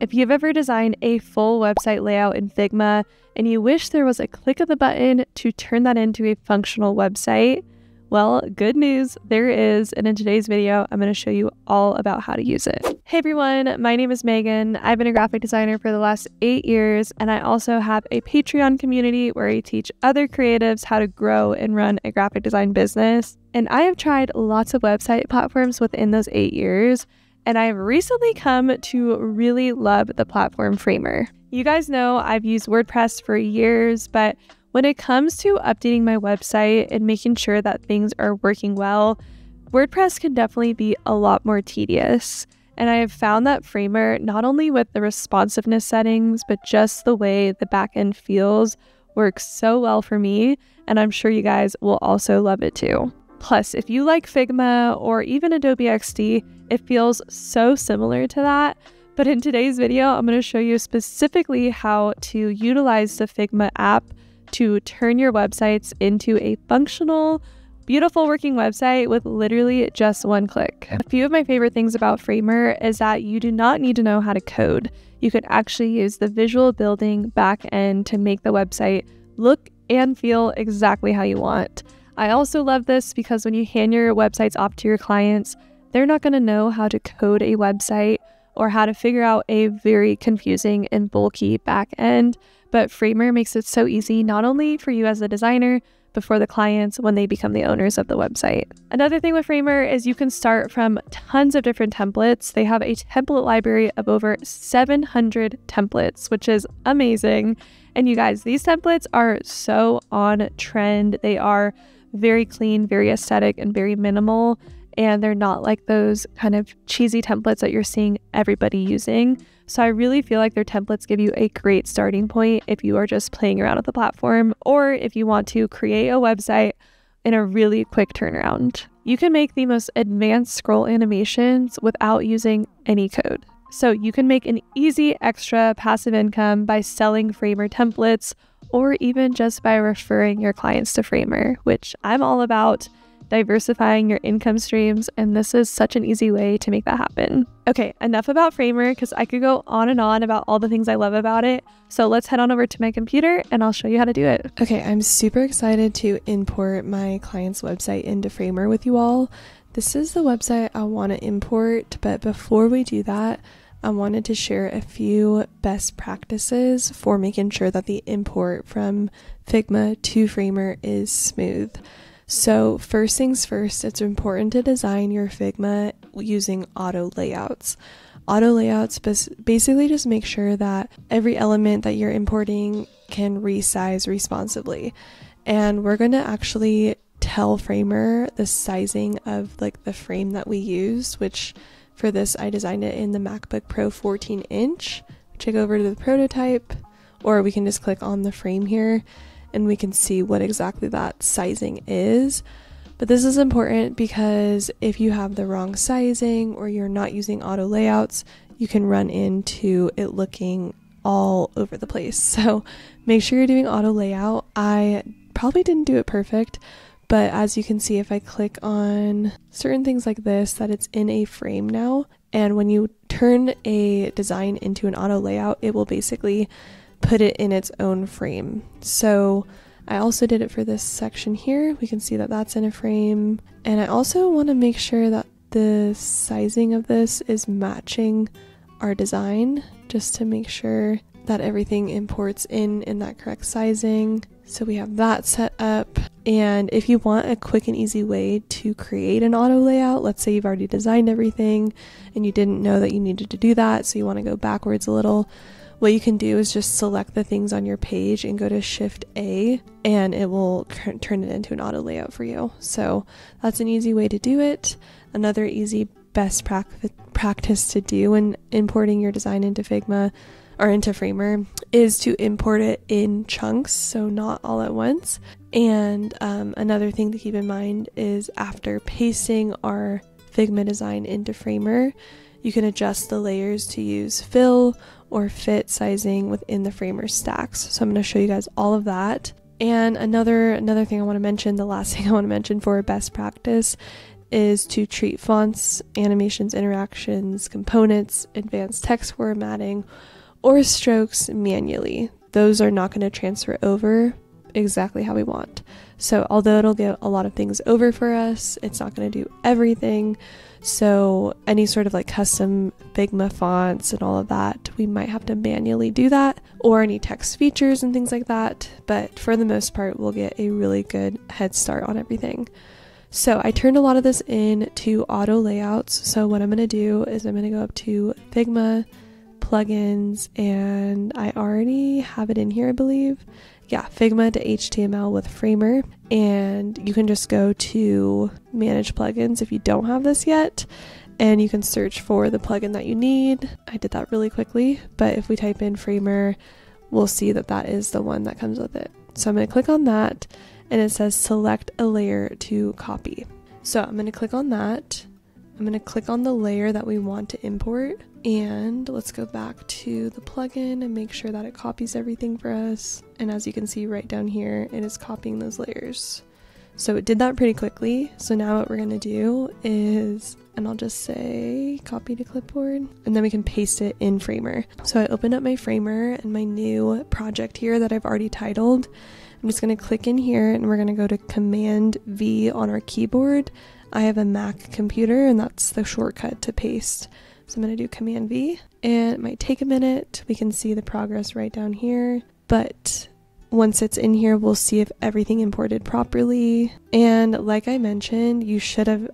If you've ever designed a full website layout in Figma and you wish there was a click of the button to turn that into a functional website, well, good news, there is, and in today's video, I'm going to show you all about how to use it. Hey everyone, my name is Megan. I've been a graphic designer for the last 8 years, and I also have a Patreon community where I teach other creatives how to grow and run a graphic design business. And I have tried lots of website platforms within those 8 years, and I've recently come to really love the platform Framer. You guys know I've used WordPress for years, but when it comes to updating my website and making sure that things are working well, WordPress can definitely be a lot more tedious. And I have found that Framer, not only with the responsiveness settings, but just the way the backend feels, works so well for me, and I'm sure you guys will also love it too. Plus, if you like Figma or even Adobe XD, it feels so similar to that. But in today's video, I'm going to show you specifically how to utilize the Figma app to turn your websites into a functional, beautiful working website with literally just one click. A few of my favorite things about Framer is that you do not need to know how to code. You could actually use the visual building back end to make the website look and feel exactly how you want. I also love this because when you hand your websites off to your clients, they're not going to know how to code a website or how to figure out a very confusing and bulky back end. But Framer makes it so easy, not only for you as the designer, but for the clients when they become the owners of the website. Another thing with Framer is you can start from tons of different templates. They have a template library of over 700 templates, which is amazing. And you guys, these templates are so on trend. They are very clean, very aesthetic, and very minimal. And they're not like those kind of cheesy templates that you're seeing everybody using. So I really feel like their templates give you a great starting point if you are just playing around with the platform or if you want to create a website in a really quick turnaround. You can make the most advanced scroll animations without using any code. So you can make an easy extra passive income by selling Framer templates or even just by referring your clients to Framer, which I'm all about. Diversifying your income streams, and this is such an easy way to make that happen. Okay, enough about Framer because I could go on and on about all the things I love about it. So let's head on over to my computer and I'll show you how to do it. Okay, I'm super excited to import my client's website into Framer with you all. This is the website I want to import, but before we do that, I wanted to share a few best practices for making sure that the import from Figma to Framer is smooth. So first things first, it's important to design your Figma using auto layouts. Auto layouts basically just make sure that every element that you're importing can resize responsibly. And we're going to actually tell Framer the sizing of like the frame that we use, which for this, I designed it in the MacBook Pro 14 inch. Check over to the prototype, or we can just click on the frame here. And we can see what exactly that sizing is. But this is important because if you have the wrong sizing or you're not using auto layouts, you can run into it looking all over the place. So make sure you're doing auto layout. I probably didn't do it perfect, but as you can see, if I click on certain things like this, that it's in a frame now. And when you turn a design into an auto layout, it will basically put it in its own frame. So I also did it for this section here. We can see that that's in a frame. And I also want to make sure that the sizing of this is matching our design, just to make sure that everything imports in that correct sizing. So we have that set up. And if you want a quick and easy way to create an auto layout, let's say you've already designed everything and you didn't know that you needed to do that, so you want to go backwards a little, what you can do is just select the things on your page and go to Shift A, and it will turn it into an auto layout for you. So that's an easy way to do it. Another easy best practice to do when importing your design into Figma or into Framer is to import it in chunks, so not all at once. And another thing to keep in mind is after pasting our Figma design into Framer, you can adjust the layers to use fill or fit sizing within the Framer stacks. So I'm going to show you guys all of that. And another thing I want to mention, the last thing I want to mention for a best practice is to treat fonts, animations, interactions, components, advanced text formatting, or strokes manually. Those are not going to transfer over exactly how we want. So although it'll get a lot of things over for us, it's not going to do everything. So any sort of like custom Figma fonts and all of that, we might have to manually do that, or any text features and things like that. But for the most part, we'll get a really good head start on everything. So I turned a lot of this in to auto layouts. So what I'm going to do is I'm going to go up to Figma, plugins, and I already have it in here, I believe. Yeah, Figma to HTML with Framer, and you can just go to manage plugins if you don't have this yet, and you can search for the plugin that you need. I did that really quickly, but if we type in Framer, we'll see that that is the one that comes with it. So I'm going to click on that, and it says select a layer to copy. So I'm going to click on that. I'm going to click on the layer that we want to import, and let's go back to the plugin and make sure that it copies everything for us. And as you can see right down here, it is copying those layers. So it did that pretty quickly. So now what we're going to do is, and I'll just say copy to clipboard, and then we can paste it in Framer. So I opened up my Framer and my new project here that I've already titled. I'm just going to click in here, and we're going to go to Command V on our keyboard. I have a Mac computer, and that's the shortcut to paste. So I'm going to do Command V, and it might take a minute. We can see the progress right down here, but once it's in here, we'll see if everything imported properly. And like I mentioned,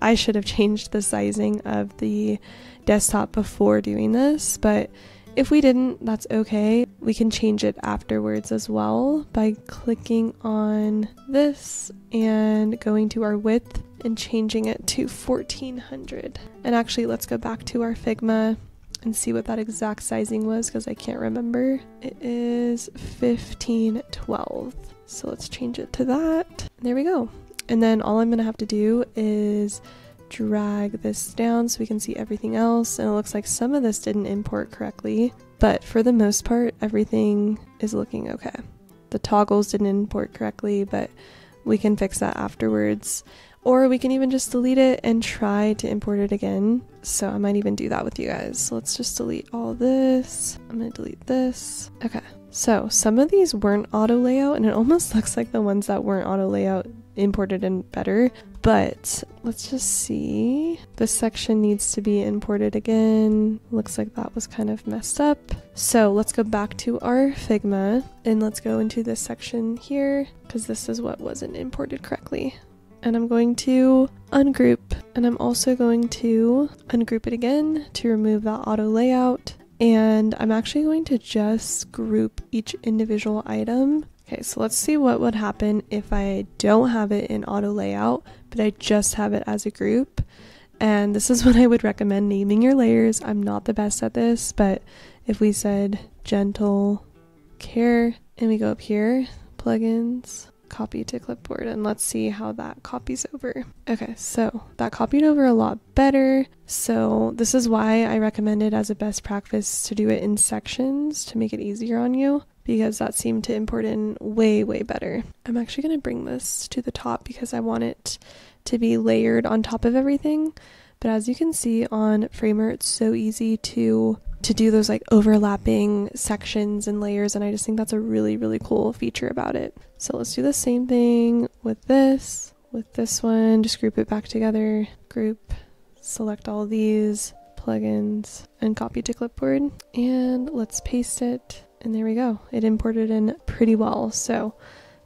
I should have changed the sizing of the desktop before doing this, but if we didn't, that's okay. We can change it afterwards as well by clicking on this and going to our width and changing it to 1400. And actually, let's go back to our Figma and see what that exact sizing was, because I can't remember. It is 1512. So let's change it to that. There we go. And then all I'm going to have to do is drag this down so we can see everything else, and it looks like some of this didn't import correctly, but for the most part everything is looking okay. The toggles didn't import correctly, but we can fix that afterwards, or we can even just delete it and try to import it again. So I might even do that with you guys. So let's just delete all this. I'm gonna delete this. Okay, so some of these weren't auto layout, and it almost looks like the ones that weren't auto layout imported in better, but let's just see. This section needs to be imported again. Looks like that was kind of messed up. So let's go back to our Figma, and let's go into this section here, because this is what wasn't imported correctly. And I'm going to ungroup, and I'm also going to ungroup it again to remove that auto layout. And I'm actually going to just group each individual item. Okay, so let's see what would happen if I don't have it in auto layout, but I just have it as a group. And this is what I would recommend naming your layers. I'm not the best at this, but if we said gentle care, and we go up here, plugins, copy to clipboard, and let's see how that copies over. Okay, so that copied over a lot better. So this is why I recommend it as a best practice to do it in sections to make it easier on you, because that seemed to import in way, way better. I'm actually going to bring this to the top because I want it to be layered on top of everything. But as you can see on Framer, it's so easy to do those like overlapping sections and layers, and I just think that's a really, really cool feature about it. So let's do the same thing with this one, just group it back together, group, select all these plugins, and copy to clipboard, and let's paste it. And there we go. It imported in pretty well. So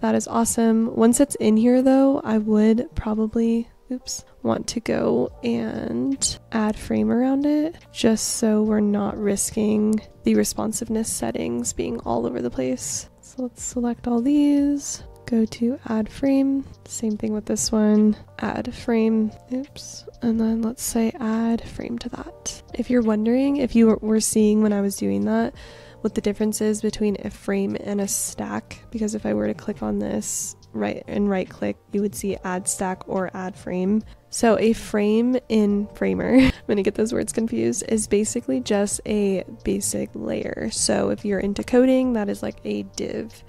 that is awesome. Once it's in here though, I would probably, oops, want to go and add frame around it, just so we're not risking the responsiveness settings being all over the place. So let's select all these, go to add frame, same thing with this one, add frame, oops, and then let's say add frame to that. If you're wondering if you were seeing when I was doing that, what the difference is between a frame and a stack, because if I were to click on this right click, you would see add stack or add frame. So a frame in Framer, I'm gonna get those words confused, is basically just a basic layer. So if you're into coding, that is like a div.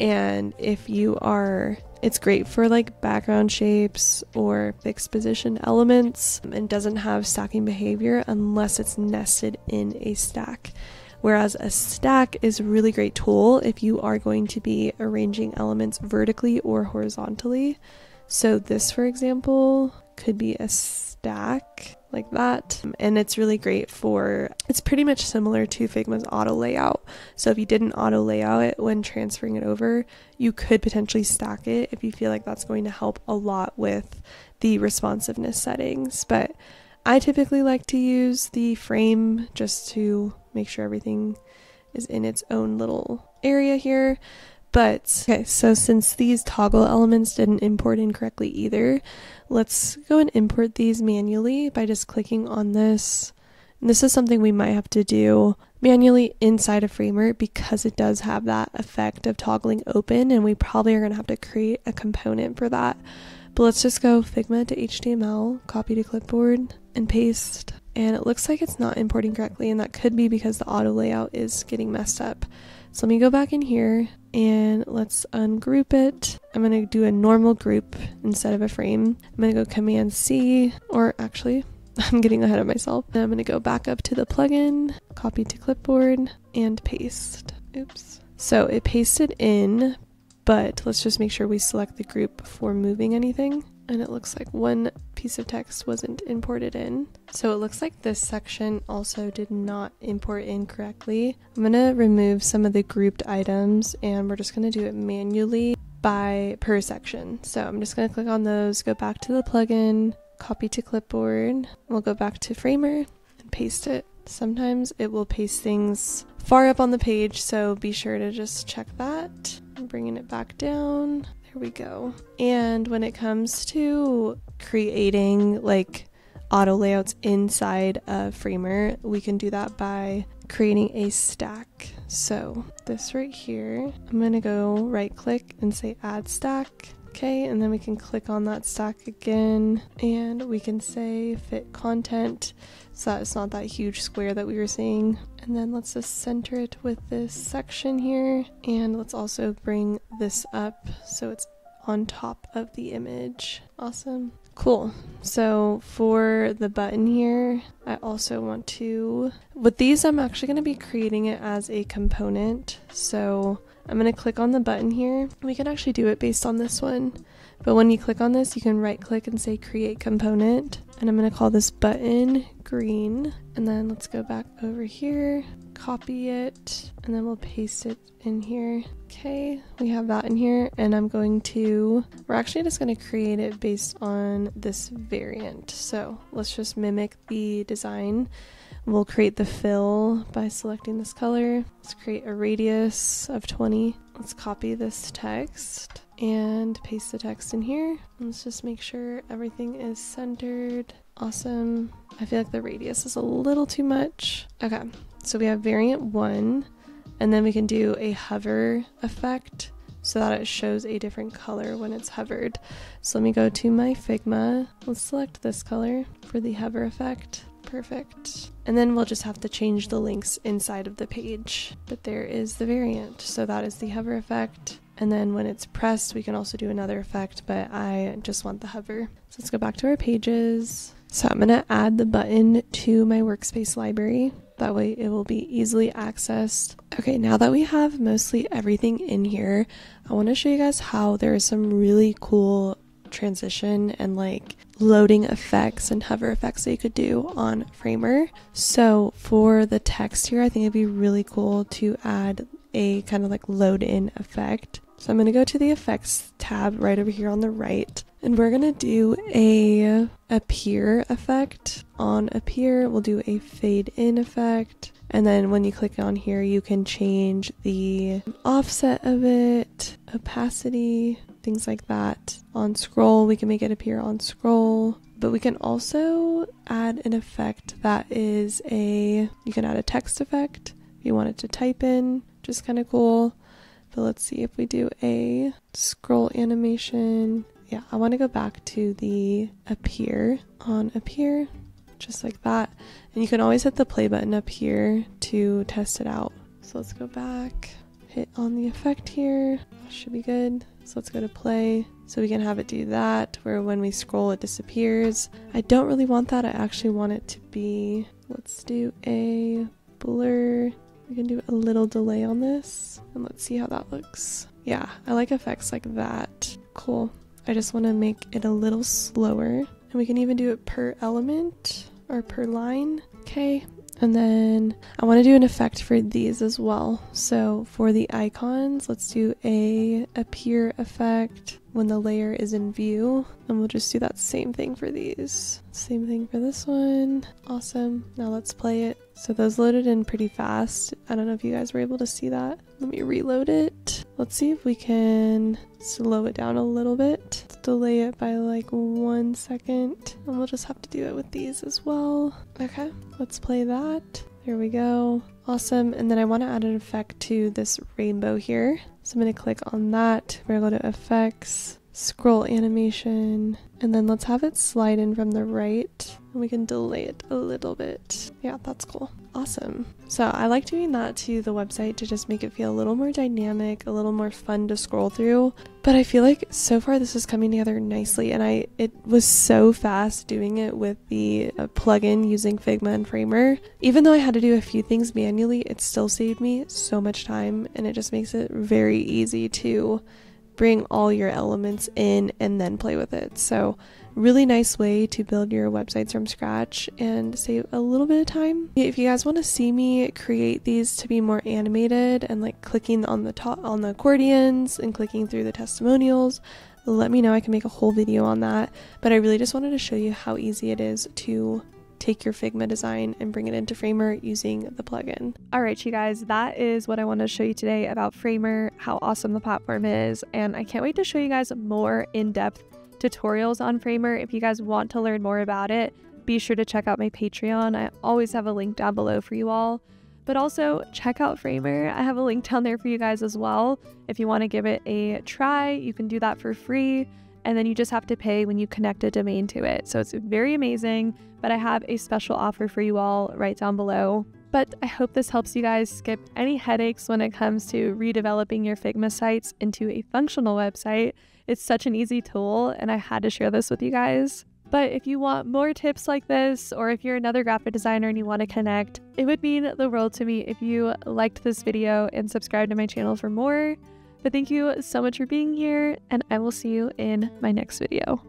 And if you are, it's great for like background shapes or fixed position elements, and doesn't have stacking behavior unless it's nested in a stack. Whereas a stack is a really great tool if you are going to be arranging elements vertically or horizontally. So this, for example, could be a stack like that. And it's really great for, it's pretty much similar to Figma's auto layout. So if you didn't auto layout it when transferring it over, you could potentially stack it if you feel like that's going to help a lot with the responsiveness settings. But I typically like to use the frame just to make sure everything is in its own little area here. But okay, so since these toggle elements didn't import incorrectly either, let's go and import these manually by just clicking on this. And this is something we might have to do manually inside of Framer because it does have that effect of toggling open, and we probably are going to have to create a component for that. But let's just go Figma to HTML, copy to clipboard, and paste. And it looks like it's not importing correctly, and that could be because the auto layout is getting messed up. So let me go back in here and let's ungroup it. I'm going to do a normal group instead of a frame. I'm going to go Command C, or actually I'm getting ahead of myself. And I'm going to go back up to the plugin, copy to clipboard, and paste. Oops. So it pasted in, but let's just make sure we select the group before moving anything. And it looks like one piece of text wasn't imported in. So it looks like this section also did not import incorrectly. I'm gonna remove some of the grouped items, and we're just gonna do it manually per section. So I'm just gonna click on those, go back to the plugin, copy to clipboard, we'll go back to Framer and paste it. Sometimes it will paste things far up on the page, so be sure to just check that. I'm bringing it back down. Here we go. And when it comes to creating like auto layouts inside of Framer, we can do that by creating a stack. So this right here, I'm gonna go right click and say add stack. Okay, and then we can click on that stack again, and we can say fit content so that it's not that huge square that we were seeing. And then let's just center it with this section here, and let's also bring this up so it's on top of the image. Awesome. Cool. So for the button here, I also want to, with these I'm actually going to be creating it as a component. So I'm going to click on the button here. We can actually do it based on this one, but when you click on this, you can right click and say create component, and I'm going to call this button green. And then let's go back over here, copy it, and then we'll paste it in here. Okay, we have that in here, and I'm going to, we're actually just going to create it based on this variant. So let's just mimic the design. We'll create the fill by selecting this color. Let's create a radius of 20. Let's copy this text and paste the text in here. Let's just make sure everything is centered. Awesome. I feel like the radius is a little too much. Okay, so we have variant 1, and then we can do a hover effect so that it shows a different color when it's hovered. So let me go to my Figma. Let's select this color for the hover effect. Perfect. And then we'll just have to change the links inside of the page. But there is the variant. So that is the hover effect. And then when it's pressed, we can also do another effect, but I just want the hover. So let's go back to our pages. So I'm going to add the button to my workspace library. That way it will be easily accessed. Okay, now that we have mostly everything in here, I want to show you guys how there is some really cool transition and like loading effects and hover effects that you could do on Framer. So for the text here, I think it'd be really cool to add a kind of like load in effect. So I'm going to go to the effects tab right over here on the right, and we're going to do a appear effect. On appear, we'll do a fade in effect. And then when you click on here, you can change the offset of it, opacity, things like that. On scroll, we can make it appear on scroll, but we can also add an effect that is a, you can add a text effect if you want it to type in, which is kind of cool. But let's see if we do a scroll animation. Yeah, I want to go back to the appear on appear, just like that. And you can always hit the play button up here to test it out. So let's go back. hit on the effect here. Should be good. So let's go to play. So we can have it do that, where when we scroll it disappears. I don't really want that. I actually want it to be, let's do a blur. We can do a little delay on this and let's see how that looks. Yeah, I like effects like that. Cool. I just want to make it a little slower, and we can even do it per element or per line. Okay. And then I want to do an effect for these as well. So for the icons, let's do a appear effect when the layer is in view. And we'll just do that same thing for these. Same thing for this one. Awesome. Now let's play it. So those loaded in pretty fast. I don't know if you guys were able to see that. Let me reload it. Let's see if we can slow it down a little bit. Let's delay it by like 1 second. And we'll just have to do it with these as well. Okay, let's play that. There we go. Awesome. And then I want to add an effect to this rainbow here. So I'm going to click on that. We're going to go to effects, scroll animation, and then let's have it slide in from the right. And we can delay it a little bit. Yeah, that's cool. Awesome. So I like doing that to the website to just make it feel a little more dynamic, a little more fun to scroll through. But I feel like so far this is coming together nicely, and it was so fast doing it with the plugin using Figma and Framer. Even though I had to do a few things manually, it still saved me so much time, and it just makes it very easy to bring all your elements in and then play with it. So really nice way to build your websites from scratch and save a little bit of time. If you guys want to see me create these to be more animated and like clicking on the top on the accordions and clicking through the testimonials, let me know. I can make a whole video on that, but I really just wanted to show you how easy it is to take your Figma design and bring it into Framer using the plugin. All right, you guys, that is what I wanted to show you today about Framer, how awesome the platform is, and I can't wait to show you guys more in-depth tutorials on Framer. If you guys want to learn more about it, be sure to check out my Patreon. I always have a link down below for you all, but also check out Framer. I have a link down there for you guys as well. If you want to give it a try, you can do that for free. And then you just have to pay when you connect a domain to it. So it's very amazing, but I have a special offer for you all right down below. But I hope this helps you guys skip any headaches when it comes to redeveloping your Figma sites into a functional website. It's such an easy tool, and I had to share this with you guys. But if you want more tips like this, or if you're another graphic designer and you want to connect, it would mean the world to me if you liked this video and subscribed to my channel for more. But thank you so much for being here, and I will see you in my next video.